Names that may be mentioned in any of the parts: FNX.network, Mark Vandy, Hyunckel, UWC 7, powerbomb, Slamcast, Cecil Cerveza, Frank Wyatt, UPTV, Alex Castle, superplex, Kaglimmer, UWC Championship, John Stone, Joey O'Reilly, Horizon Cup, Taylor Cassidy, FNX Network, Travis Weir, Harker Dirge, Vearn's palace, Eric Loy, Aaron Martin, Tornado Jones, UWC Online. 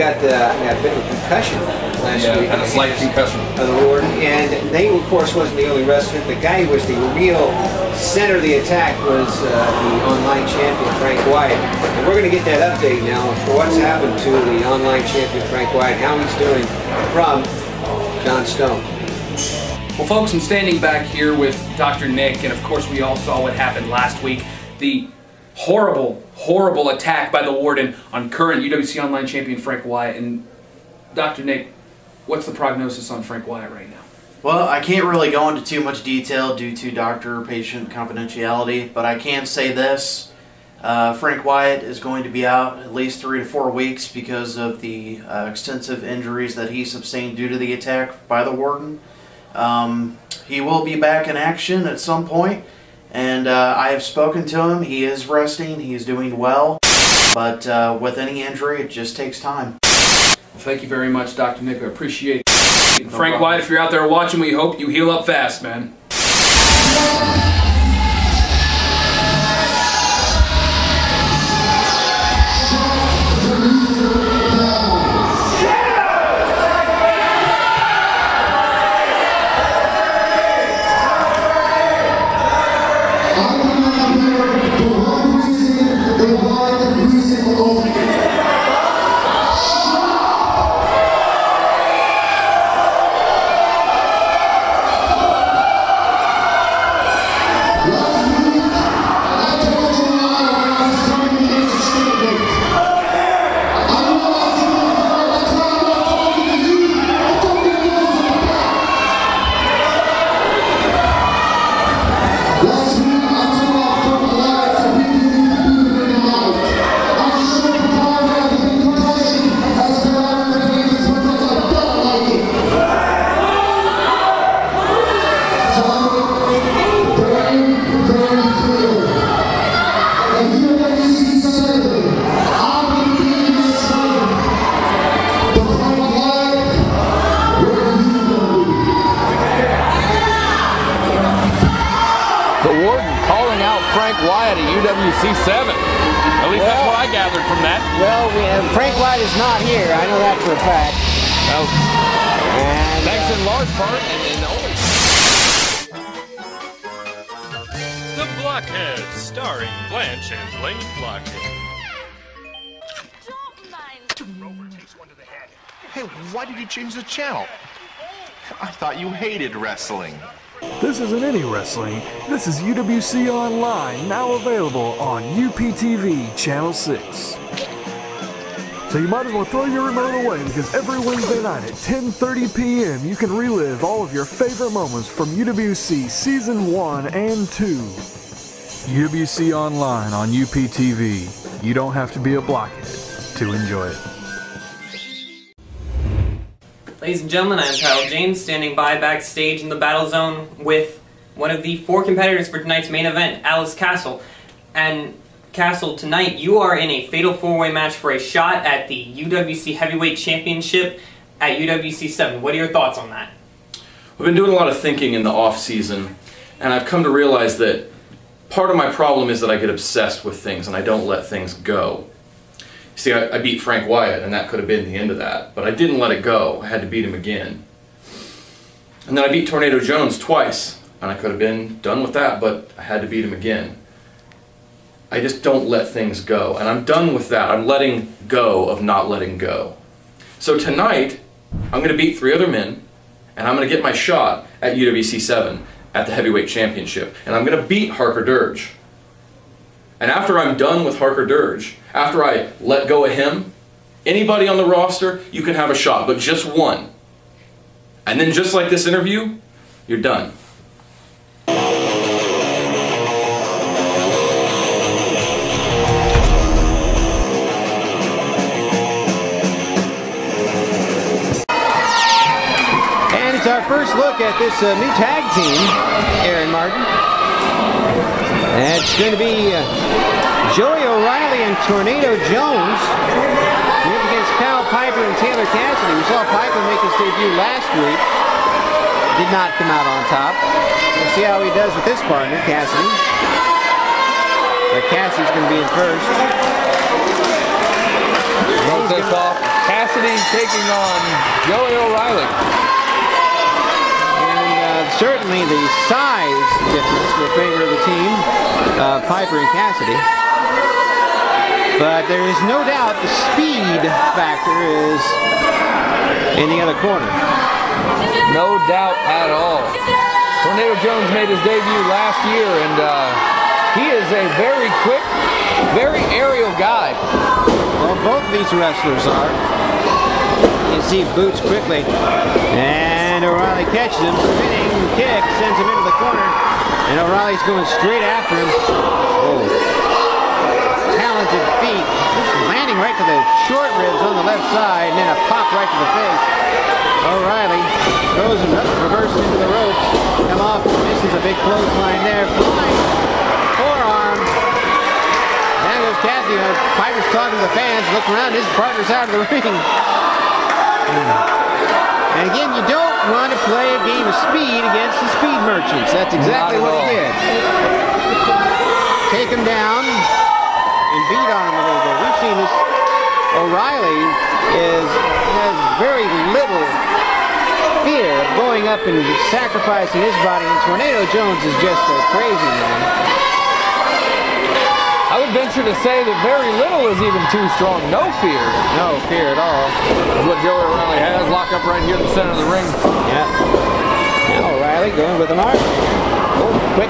I've been with concussion last week. Had a slight concussion. Of the Lord. And Nate, of course, wasn't the only wrestler. The guy who was the real center of the attack was the online champion, Frank Wyatt. And we're going to get that update now for what's happened to the online champion, Frank Wyatt, how he's doing from John Stone. Well, folks, I'm standing back here with Dr. Nick, and of course, we all saw what happened last week. The horrible, horrible attack by the warden on current UWC Online Champion Frank Wyatt. And Dr. Nick, what's the prognosis on Frank Wyatt right now? Well, I can't really go into too much detail due to doctor-patient confidentiality, but I can say this. Frank Wyatt is going to be out at least 3 to 4 weeks because of the extensive injuries that he sustained due to the attack by the warden. He will be back in action at some point. And I have spoken to him. He is resting. He is doing well. But with any injury, it just takes time. Thank you very much, Dr. Nick. I appreciate it. No Frank Wyatt, if you're out there watching, we hope you heal up fast, man. Wrestling. This isn't any wrestling. This is UWC Online, now available on UPTV Channel 6. So you might as well throw your remote away, because every Wednesday night at 10:30 p.m. you can relive all of your favorite moments from UWC Season 1 and 2. UWC Online on UPTV. You don't have to be a blockhead to enjoy it. Ladies and gentlemen, I'm Kyle James, standing by backstage in the battle zone with one of the 4 competitors for tonight's main event, Alice Castle. And Castle, tonight you are in a fatal 4-way match for a shot at the UWC Heavyweight Championship at UWC 7. What are your thoughts on that? We've been doing a lot of thinking in the off-season, and I've come to realize that part of my problem is that I get obsessed with things and I don't let things go. See, I beat Frank Wyatt, and that could have been the end of that. But I didn't let it go. I had to beat him again. And then I beat Tornado Jones twice, and I could have been done with that, but I had to beat him again. I just don't let things go, and I'm done with that. I'm letting go of not letting go. So tonight, I'm going to beat 3 other men, and I'm going to get my shot at UWC 7 at the Heavyweight Championship. And I'm going to beat Harker Dirge. And after I'm done with Harker Dirge, after I let go of him, anybody on the roster, you can have a shot, but just one. And then just like this interview, you're done. And it's our first look at this new tag team, Aaron Martin. And it's going to be Joey O'Reilly and Tornado Jones against Kyle Piper and Taylor Cassidy. We saw Piper make his debut last week. Did not come out on top. We'll see how he does with this partner, Cassidy. But Cassidy's going to be in first. Rolls this off. Cassidy taking on Joey O'Reilly. And certainly the size difference will favor the team, Piper and Cassidy. But there is no doubt the speed factor is in the other corner. No doubt at all. Tornado Jones made his debut last year, and he is a very quick, very aerial guy. Well, both these wrestlers are. You can see Boots quickly. And O'Reilly catches him. Spinning kick sends him into the corner. And O'Reilly's going straight after him. Oh. Talented feet. Just landing right to the short ribs on the left side, and then a pop right to the face. O'Reilly throws him up, reverses into the ropes. Come off, misses a big clothesline there. Flying. Cassidy, Piper's talking to the fans, look around, his partner's out of the ring. And again, you don't want to play a game of speed against the speed merchants. That's exactly what he did. Take him down and beat on him a little bit. We've seen this. O'Reilly has very little fear of going up and sacrificing his body, and Tornado Jones is just a crazy man. I would venture to say that very little is even too strong. No fear. No fear at all. That's what Joey O'Reilly has. Lock up right here in the center of the ring. Yeah. Now O'Reilly going with an arm. Oh, quick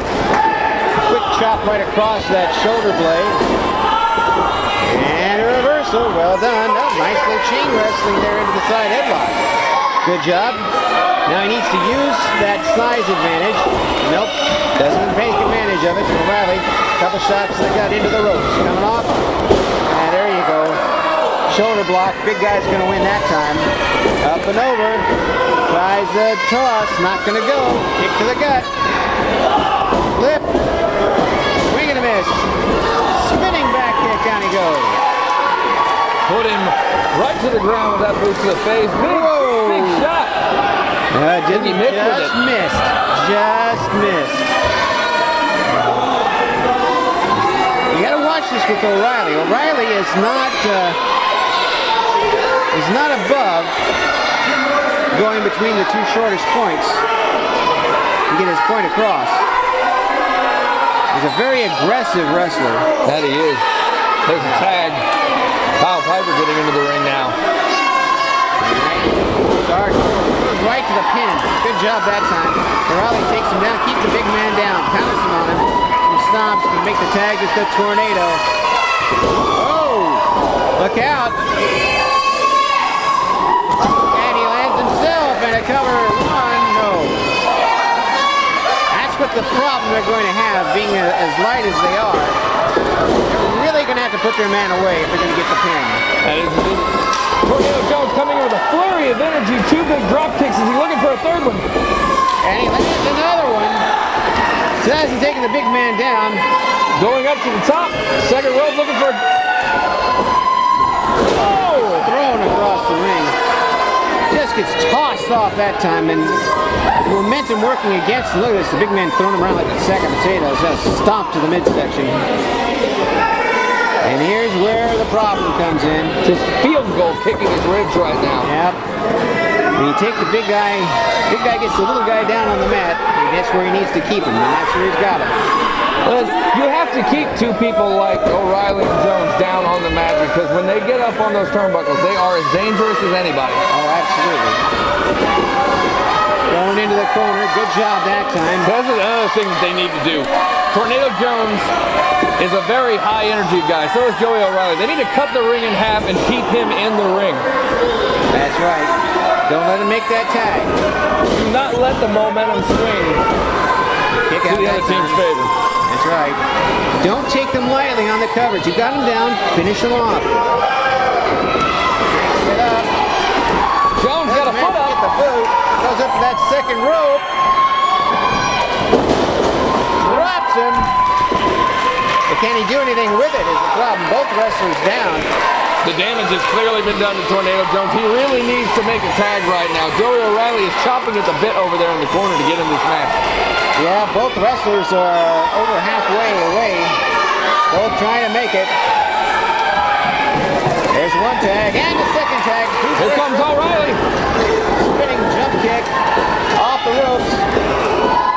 chop right across that shoulder blade. And a reversal. Well done. Oh, nice little chain wrestling there into the side headlock. Good job. Now he needs to use that size advantage. Nope. Doesn't take advantage of it. O'Reilly. Couple shots that got into the ropes. Coming off. And there you go. Shoulder block. Big guy's going to win that time. Up and over. Tries the toss. Not going to go. Kick to the gut. Flip. Swing and a miss. Spinning back kick. Down he goes. Put him right to the ground with that boot to the face. Whoa. Big shot. Didn't he miss with it? Just missed. Just missed. You gotta watch this with O'Reilly. O'Reilly is not above going between the two shortest points to get his point across. He's a very aggressive wrestler. That he is. There's a tag. Kyle Piper getting into the ring now. Dark. Right to the pin. Good job that time. O'Reilly takes him down, keeps the big man down, pounds him on him. Stomps and make the tag with the Tornado. Oh! Look out! And he lands himself in a cover one. No. That's what the problem they're going to have, being as light as they are. They're really going to have to put their man away if they're going to get the pin. That is big. Tornado Jones coming in with a flurry of energy. Two big drop kicks. Is he looking for a third one? And he lands another one. Sassy taking the big man down. Going up to the top. Second rope looking for... Oh! Thrown across the ring. Just gets tossed off that time. And momentum working against... Look at this. The big man throwing him around like a sack of potatoes. That's a stomp to the midsection. And here's where the problem comes in. Just field goal kicking his ribs right now. Yep. When you take the big guy gets the little guy down on the mat. That's where he needs to keep him, and that's where he's got him. Well, you have to keep two people like O'Reilly and Jones down on the mat, because when they get up on those turnbuckles, they are as dangerous as anybody. Oh, absolutely. Going into the corner. Good job that time. That's another thing that they need to do. Tornado Jones is a very high-energy guy. So is Joey O'Reilly. They need to cut the ring in half and keep him in the ring. That's right. Don't let him make that tag. Do not let the momentum swing Kick to the other team's favor. That's right. Don't take them lightly on the coverage. You got him down, finish him off. Get up. Jones got a foot up. Get the boot. Goes up to that second rope. Drops him. But can he do anything with it is the problem. Both wrestlers down. The damage has clearly been done to Tornado Jones. He really needs to make a tag right now. Joey O'Reilly is chopping at the bit over there in the corner to get in this match. Yeah, both wrestlers are over halfway away. Both trying to make it. There's one tag and the second tag. Here comes O'Reilly. Spinning jump kick off the ropes.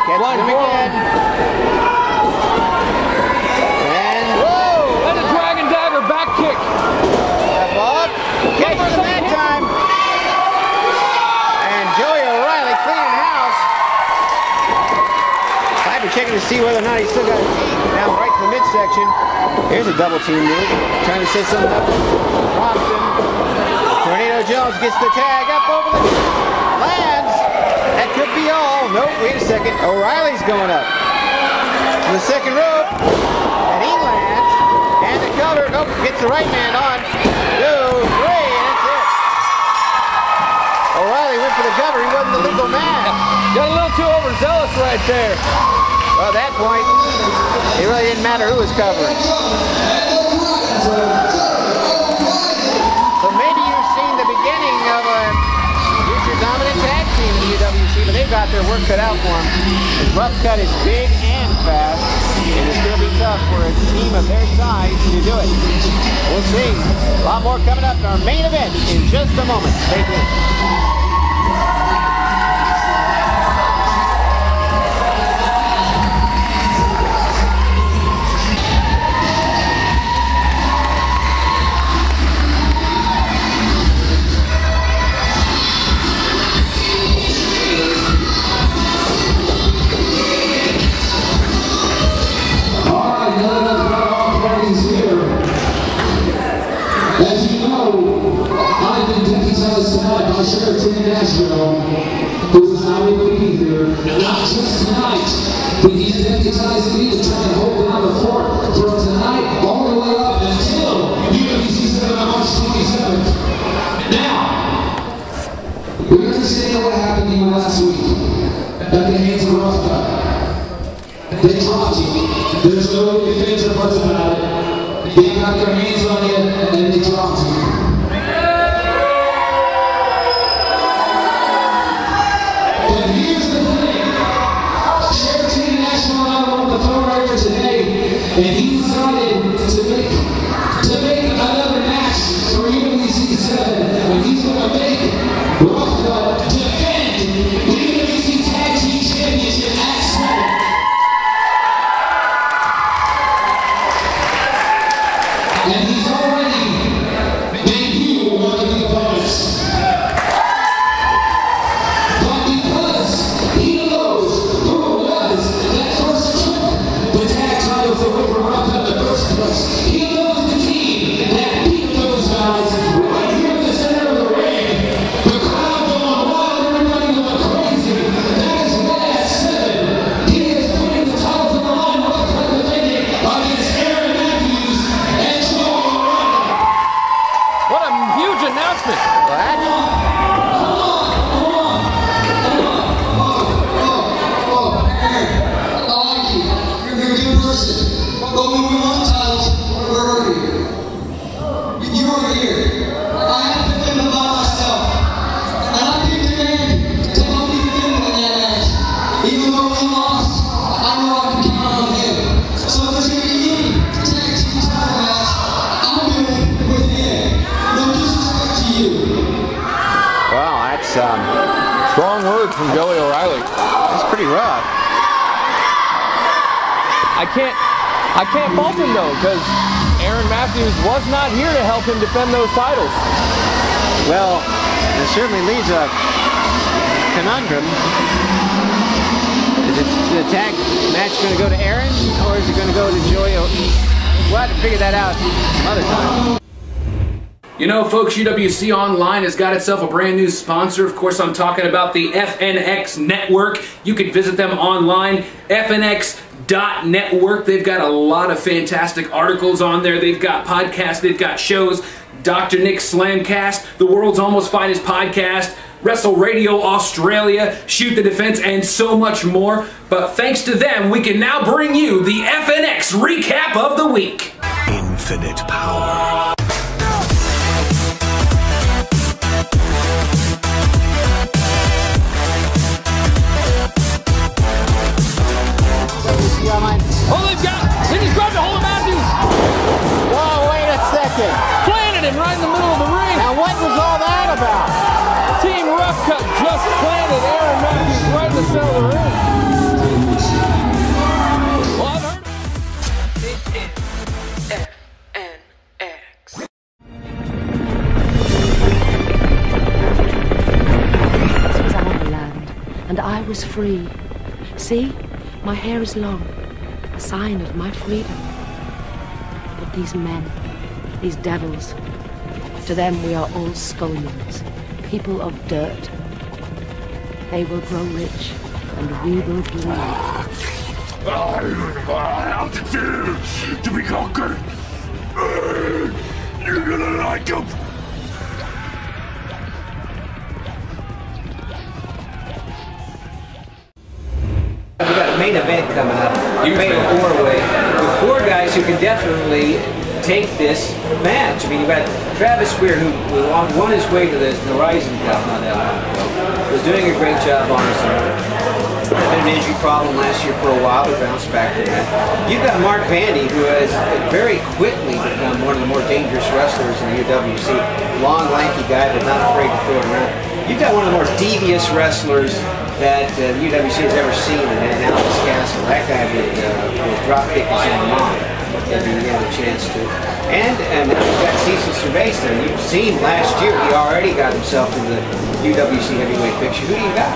Catch him again. And whoa! And a dragon dagger back kick. Catch him that time. And Joey O'Reilly cleaning house. I'd be checking to see whether or not he's still got his feet. Now right to the midsection. Here's a double team move. Trying to set something up. Robinson. Tornado Jones gets the tag up over the lands. That could be all. Nope, wait a second. O'Reilly's going up. To the second rope. And he lands. And the cover. Nope, gets the right man on. 2, 3, and that's it. O'Reilly went for the cover. He wasn't the legal man. Got a little too overzealous right there. Well, at that point, it really didn't matter who was covering. So maybe you've seen the beginning of a future dominant tag team in the UWC, but they've got their work cut out for them. This Rough Cut is big and fast, and it's going to be tough for a team of their size to do it. We'll see. A lot more coming up in our main event in just a moment. Stay tuned. I can't fault him though, because Aaron Matthews was not here to help him defend those titles. Well, it certainly leaves a conundrum. Is the tag match going to go to Aaron, or is it going to go to Joey? We'll have to figure that out some other time. You know, folks, UWC Online has got itself a brand new sponsor. Of course, I'm talking about the FNX Network. You can visit them online, FNX.network. They've got a lot of fantastic articles on there. They've got podcasts. They've got shows. Dr. Nick's Slamcast, The World's Almost Finest Podcast, Wrestle Radio Australia, Shoot the Defense, and so much more. But thanks to them, we can now bring you the FNX Recap of the Week. Infinite power. Oh, they've got, they just grabbed a hold of Matthews. Oh, wait a second. Planted him right in the middle of the Team Rough Cut just planted Aaron Matthews right in the center of the ring. Well, this is FNX. This was our land, and I was free. See, my hair is long, a sign of my freedom. But these men, these devils, to them we are all scullions, people of dirt. They will grow rich, and we will bleed. How to do to be conquered? You're gonna like them. We got a main event coming up. Main four-way with four guys who can definitely take this match. I mean, you've got Travis Weir, who won his way to the Horizon Cup not that long ago, was doing a great job on his own. Had an injury problem last year for a while, but bounced back from that. You've got Mark Vandy, who has very quickly become one of the more dangerous wrestlers in the UWC. Long, lanky guy, but not afraid to throw it around. You've got one of the more devious wrestlers that the UWC has ever seen, and Alice Castle. That guy with drop kick is in the mind. If you have a chance to. And we've got Cecil Cerveza. You've seen last year he already got himself in the UWC heavyweight picture. Who do you got?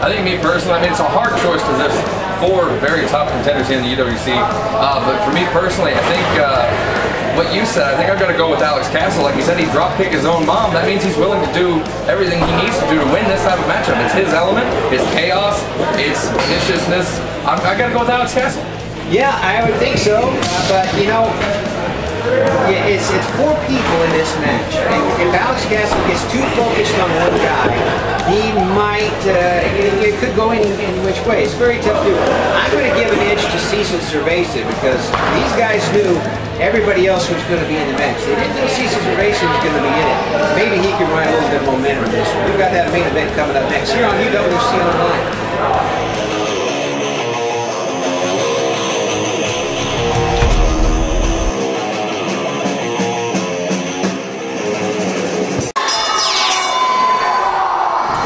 I think me personally, I mean, it's a hard choice because there's four very top contenders here in the UWC. But for me personally, I think what you said, I think I've got to go with Alex Castle. Like you said, he drop-kicked his own mom. That means he's willing to do everything he needs to do to win this type of matchup. It's his element, it's chaos, it's viciousness. I got to go with Alex Castle. Yeah, I would think so, but you know, it's four people in this match. And if Alex Castle gets too focused on one guy, he might, it could go in which way. It's very tough to do. I'm going to give an edge to Cecil Cerveza because these guys knew everybody else was going to be in the match. They didn't know Cecil Cerveza was going to be in it. Maybe he can ride a little bit of momentum in this one. We've got that main event coming up next here on UWC Online.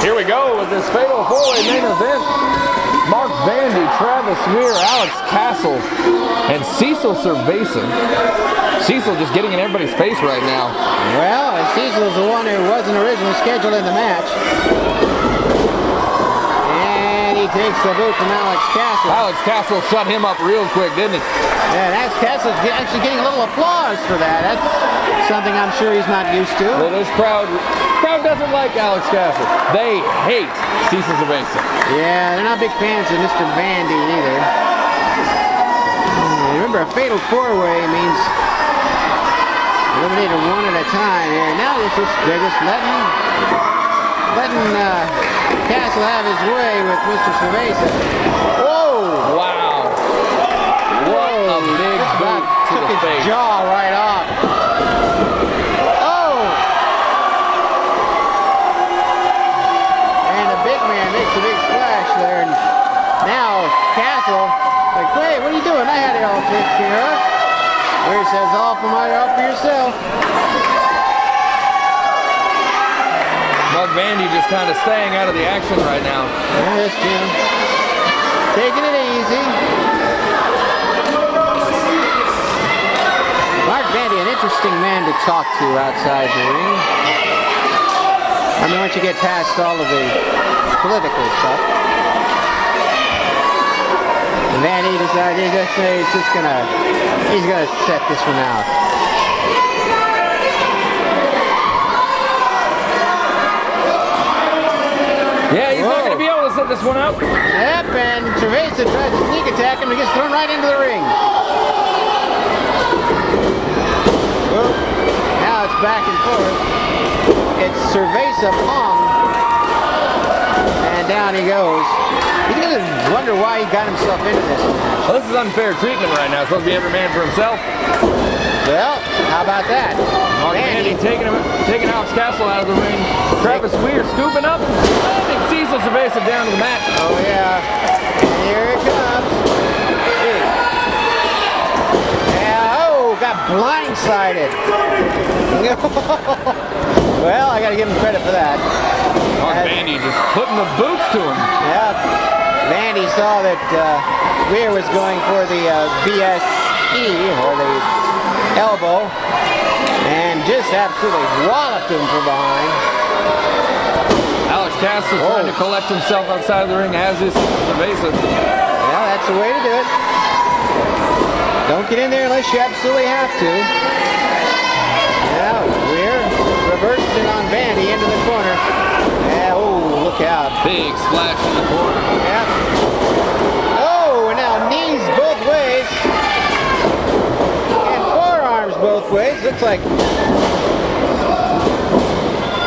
Here we go with this fatal four-way main event. Mark Vandy, Travis Weir, Alex Castle, and Cecil Cerveza. Cecil just getting in everybody's face right now. Well, and Cecil's the one who wasn't originally scheduled in the match. And he takes the boot from Alex Castle. Alex Castle shut him up real quick, didn't he? Yeah, and Alex Castle's actually getting a little applause for that. That's something I'm sure he's not used to. Well, this crowd doesn't like Alex Castle. They hate Cecil Cerveza. Yeah, they're not big fans of Mr. Vandy either. Remember, a fatal four-way means eliminated one at a time. And now they're just letting Castle have his way with Mr. Cerveza. Whoa! Wow! Whoa! A big boot to the face. Took his jaw right off. Makes a big splash there, and now Castle, like, hey, what are you doing? I had it all fixed here, huh? Where says all for mine, all for yourself. Mark Vandy just kind of staying out of the action right now. Yes, Jim. Taking it easy. Mark Vandy, an interesting man to talk to outside the ring. I mean, once you get past all of the political stuff. Vandy decided he's gonna set this one out. Yeah, he's not gonna be able to set this one out. Yep, and Cerveza tries to sneak attack him and gets thrown right into the ring. Whoop. Now it's back and forth. It's Cerveza palm. And down he goes. He's going to wonder why he got himself into this match. Well, this is unfair treatment right now. It's supposed to be every man for himself. Well, how about that? Mark Vandy taking Alex Castle out of the ring. Travis Weir scooping up and slamming Cecil Cerveza down to the mat. Oh, yeah. Here it comes. Yeah, oh, got blindsided. Well, I got to give him credit for that. Mark Vandy just putting the boots to him. Yeah, Vandy saw that Weir was going for the BSE, or the elbow, and just absolutely walloped him from behind. Alex Castle trying to collect himself outside of the ring, as is Cerveza. Yeah, that's the way to do it. Don't get in there unless you absolutely have to. Yeah, Weir reversed it on Vandy into the corner. Yeah, oh, look out. Big splash in the corner. Yeah. Oh, and now knees both ways. And forearms both ways. Looks like...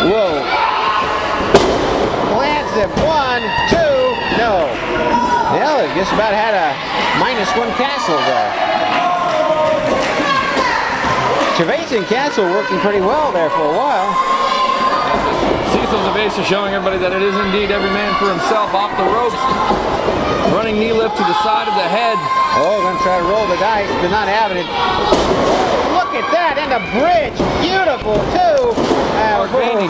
Whoa. Lands it. 1, 2, no. Yeah, just about had a -1 Castle there. Cerveza and Castle working pretty well there for a while. Cecil Cerveza showing everybody that it is indeed every man for himself off the ropes. Running knee lift to the side of the head. Oh, going to try to roll the dice, but not having it. Look at that, and a bridge. Beautiful, too. Mark Vandy.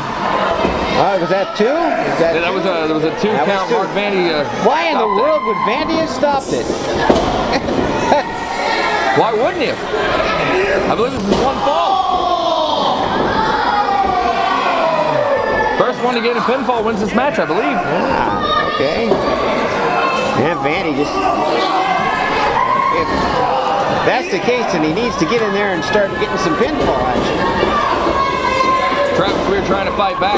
Was that two? Was that, yeah, that was a two that count. Mark Vandy. Why in the world would Vandy have stopped it? Why wouldn't he? I believe this is one fall. First one to get a pinfall wins this match, I believe. Yeah, okay. Yeah, Vandy just... If that's the case, then he needs to get in there and start getting some pinfall action. Travis Weir trying to fight back.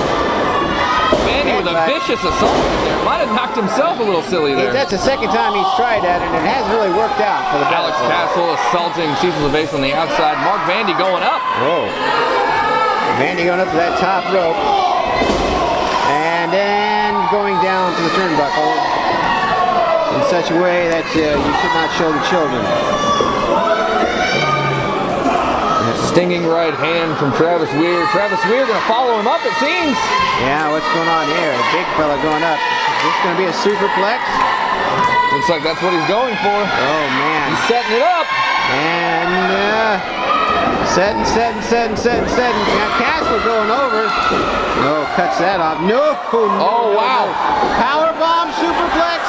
Vandy with a vicious assault right there. Might have knocked himself a little silly there. That's the second time he's tried that, and it hasn't really worked out for the Alex Castle assaulting Cecil Cerveza on the outside. Mark Vandy going up. Whoa. Vandy going up to that top rope. And then going down to the turnbuckle in such a way that you should not show the children. Stinging right hand from Travis Weir. Travis Weir going to follow him up, it seems. Yeah, what's going on here? A big fella going up. Is this going to be a superplex? Looks like that's what he's going for. Oh, man. He's setting it up. And setting. Now Castle going over. No, cuts that off. No. Oh, wow. Powerbomb superplex.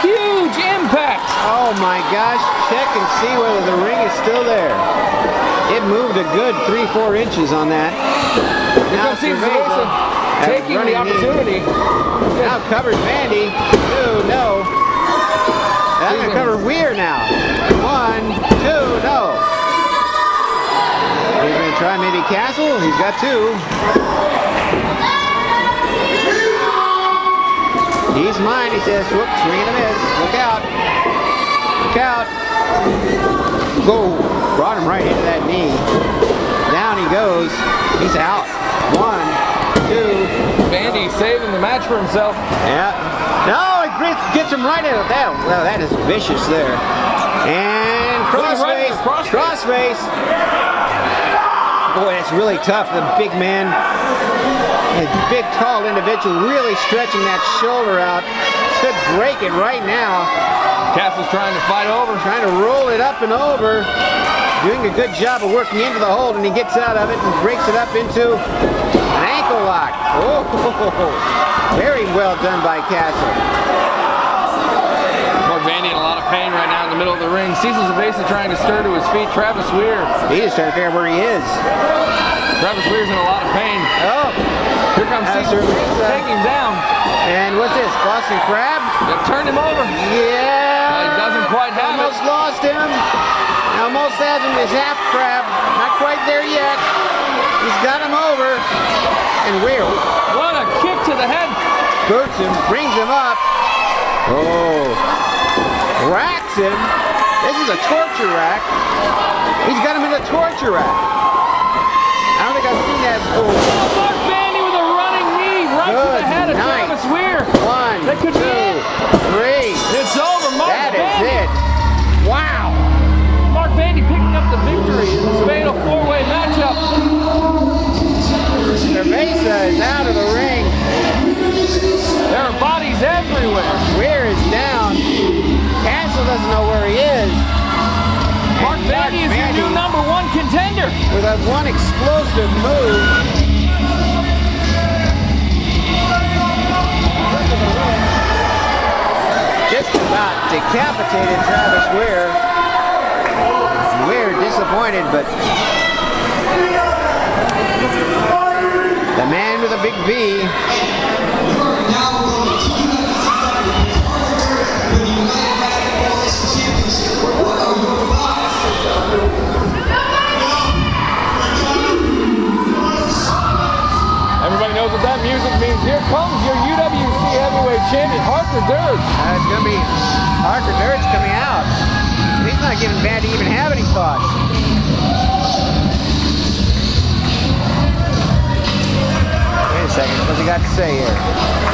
Huge impact. Oh, my gosh. Check and see whether the ring is still there. It moved a good 3-4 inches on that. Now Cerveza taking the opportunity. Now covered Vandy. Oh no. That's going to cover Weir now. 1, 2, no. He's going to try maybe Castle. He's got two. He's mine, he says. Whoops, swing and a miss. Look out. Look out. Go! Brought him right into that knee. Down he goes. He's out. 1, 2. Vandy saving the match for himself. Yeah. No, it gets him right in. That. Well, that is vicious there. And crossface. Crossface. Boy, that's really tough. The big man, his big tall individual, really stretching that shoulder out. Could break it right now. Castle's trying to fight over, trying to roll it up and over, doing a good job of working into the hold, and he gets out of it and breaks it up into an ankle lock. Oh, very well done by Castle. Mark Vandy in a lot of pain right now in the middle of the ring. Cecil Cerveza trying to stir to his feet. Travis Weir. He is trying to figure out where he is. Travis Weir's in a lot of pain. Oh, here comes Cecil Cerveza. Take him down. And what's this, Boston Crab? They've turned him over. Yeah. Quite almost lost him. Almost has him as half crab. Not quite there yet. He's got him over. And Weir. What a kick to the head. Boots him, brings him up. Oh. Racks him. This is a torture rack. He's got him in a torture rack. I don't think I've seen that. Oh, Mark Vandy with a running knee right to the head of Travis Weir. 1, 2, 3. It's over. That is it. Wow. Mark Vandy picking up the victory in this fatal four-way matchup. Cerveza is out of the ring. There are bodies everywhere. Weir is down. Castle doesn't know where he is. Mark Vandy is your new #1 contender. With that one explosive move. decapitated Travis Weir. Weir disappointed, but the man with a big V. Everybody knows what that music means. Here comes your UWC Heavyweight Champion, Harker Dirge. It's going to be Harker Dirge coming out. He's not giving Vandy even have any thoughts. Second, what's he got to say here?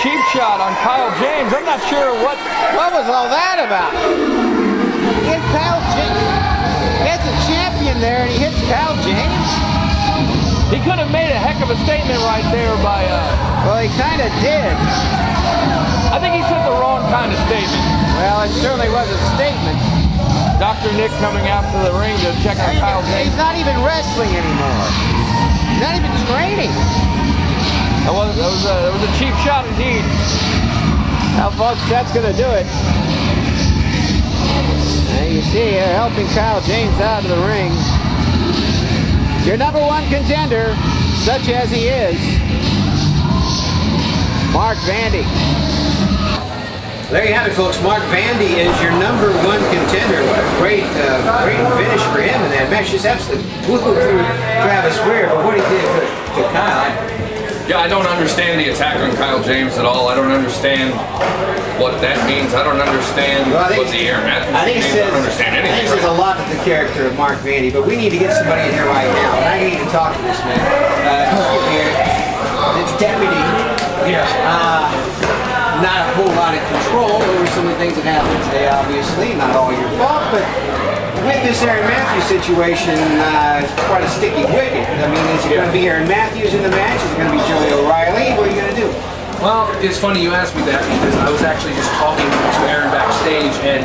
Cheap shot on Kyle James. I'm not sure what was all that about. Hit Kyle James. That's a champion there, and he hits Kyle James. He could have made a heck of a statement right there by... Well, he kind of did. I think he said the wrong kind of statement. Well, it certainly was a statement. Dr. Nick coming out to the ring to check on Kyle James. He's not even wrestling anymore. He's not even training. That was a cheap shot indeed. Now, folks, that's going to do it. Now, you see here, helping Kyle James out of the ring. Your number one contender, such as he is, Mark Vandy. There you have it, folks. Mark Vandy is your number one contender. What a great finish for him in that match. Just absolutely blew through Travis Weir. But what he did to Kyle... Yeah, I don't understand the attack on Kyle James at all. I don't understand what that means. I don't understand what the Aaron Martin means. I don't understand anything. I think there's a lot to the character of Mark Vandy, but we need to get somebody in here right now. And I need to talk to this man. Here, the deputy. Yeah. Not a whole lot of control over some of the things that happened today, obviously. Not all your fault, but... With this Aaron Matthews situation, it's quite a sticky wicket. I mean, is it going to be Aaron Matthews in the match? Is it going to be Joey O'Reilly? What are you going to do? Well, it's funny you asked me that because I was actually just talking to Aaron backstage, and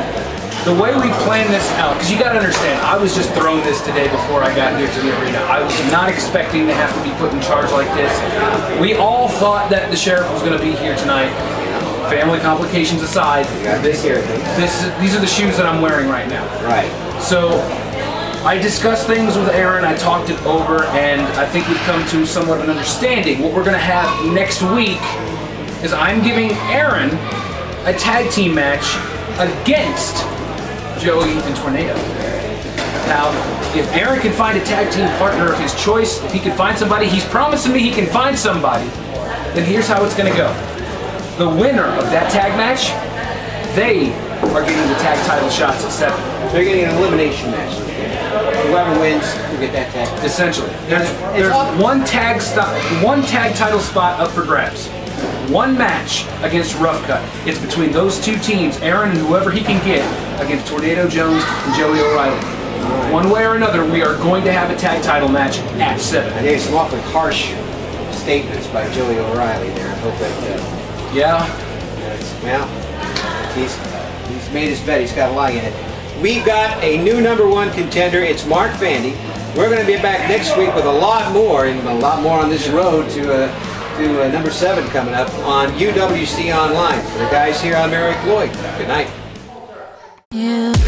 the way we planned this out, because you got to understand, I was just thrown this today before I got here to the arena. I was not expecting to have to be put in charge like this. We all thought that the sheriff was going to be here tonight. Family complications aside, these are the shoes that I'm wearing right now. Right. So, I discussed things with Aaron, I talked it over, and I think we've come to somewhat of an understanding. What we're going to have next week is I'm giving Aaron a tag team match against Joey and Tornado. Now, if Aaron can find a tag team partner of his choice, if he can find somebody, he's promising me he can find somebody, then here's how it's going to go. The winner of that tag match, they are getting the tag title shots at 7. They're getting an elimination match. Whoever wins will get that tag. Essentially. There's one tag title spot up for grabs. One match against Rough Cut. It's between those two teams, Aaron and whoever he can get, against Tornado Jones and Joey O'Reilly. One way or another, we are going to have a tag title match at 7. I think some awfully harsh statements by Joey O'Reilly there. I hope that... Yeah. Well, he's made his bet. He's got a lie in it. We've got a new number one contender. It's Mark Vandy. We're going to be back next week with a lot more, and a lot more on this road to number 7 coming up on UWC Online. For the guys here, I'm Eric Loy. Good night. Yeah.